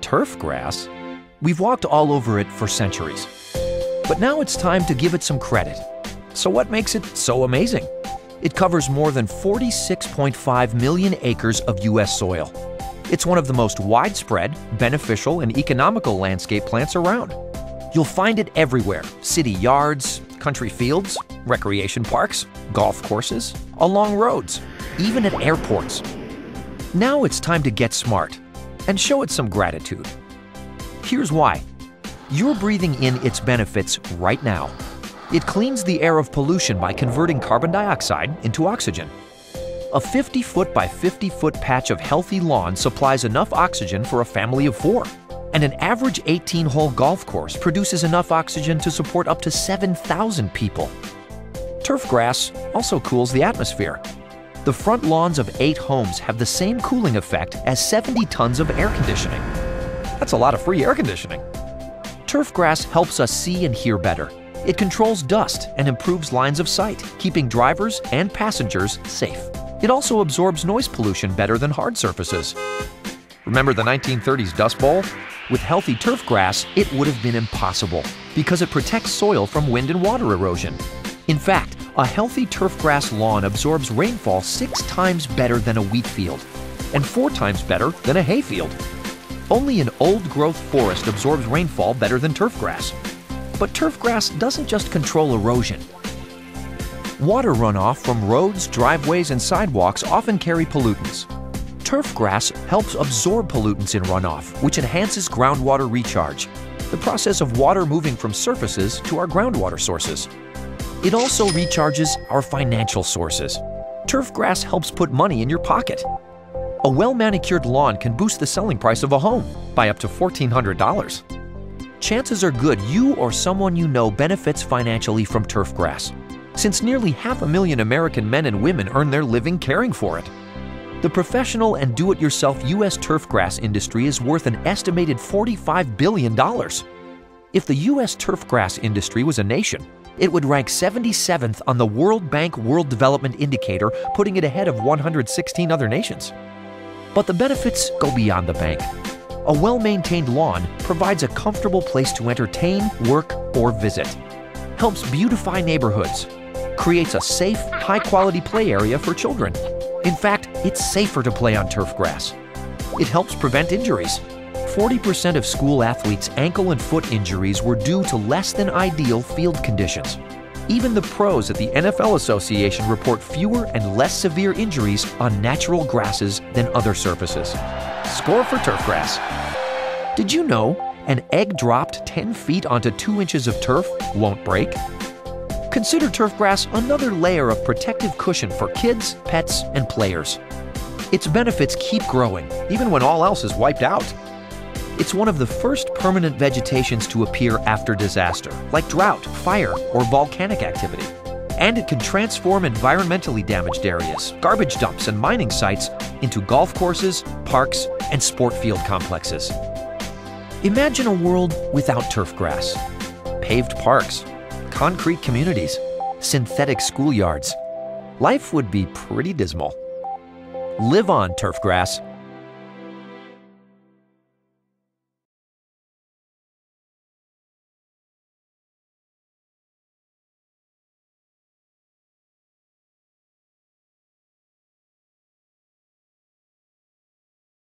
turf grass. We've walked all over it for centuries. But now it's time to give it some credit. So what makes it so amazing? It covers more than 46.5 million acres of U.S. soil. It's one of the most widespread, beneficial, and economical landscape plants around. You'll find it everywhere: city yards, country fields, recreation parks, golf courses, along roads, even at airports. Now it's time to get smart and show it some gratitude. Here's why. You're breathing in its benefits right now. It cleans the air of pollution by converting carbon dioxide into oxygen. A 50-foot by 50-foot patch of healthy lawn supplies enough oxygen for a family of 4. And an average 18-hole golf course produces enough oxygen to support up to 7,000 people. Turf grass also cools the atmosphere. The front lawns of 8 homes have the same cooling effect as 70 tons of air conditioning. That's a lot of free air conditioning. Turf grass helps us see and hear better. It controls dust and improves lines of sight, keeping drivers and passengers safe. It also absorbs noise pollution better than hard surfaces. Remember the 1930s Dust Bowl? With healthy turf grass, it would have been impossible because it protects soil from wind and water erosion. In fact, a healthy turf grass lawn absorbs rainfall 6 times better than a wheat field and 4 times better than a hay field. Only an old-growth forest absorbs rainfall better than turf grass. But turf grass doesn't just control erosion. Water runoff from roads, driveways, and sidewalks often carry pollutants. Turf grass helps absorb pollutants in runoff, which enhances groundwater recharge, the process of water moving from surfaces to our groundwater sources. It also recharges our financial sources. Turf grass helps put money in your pocket. A well-manicured lawn can boost the selling price of a home by up to $1,400. Chances are good you or someone you know benefits financially from turf grass, since nearly 500,000 American men and women earn their living caring for it. The professional and do-it-yourself U.S. turf grass industry is worth an estimated $45 billion. If the U.S. turf grass industry was a nation, it would rank 77th on the World Bank World Development Indicator, putting it ahead of 116 other nations. But the benefits go beyond the bank. A well-maintained lawn provides a comfortable place to entertain, work, or visit, helps beautify neighborhoods, creates a safe, high-quality play area for children. In fact, it's safer to play on turf grass. It helps prevent injuries. 40% of school athletes' ankle and foot injuries were due to less than ideal field conditions. Even the pros at the NFL Association report fewer and less severe injuries on natural grasses than other surfaces. Score for turf grass. Did you know an egg dropped 10 feet onto 2 inches of turf won't break? Consider turf grass another layer of protective cushion for kids, pets, and players. Its benefits keep growing, even when all else is wiped out. It's one of the first permanent vegetations to appear after disaster, like drought, fire, or volcanic activity. And it can transform environmentally damaged areas, garbage dumps, and mining sites into golf courses, parks, and sport field complexes. Imagine a world without turf grass. Paved parks, concrete communities, synthetic schoolyards. Life would be pretty dismal. Live on turf grass.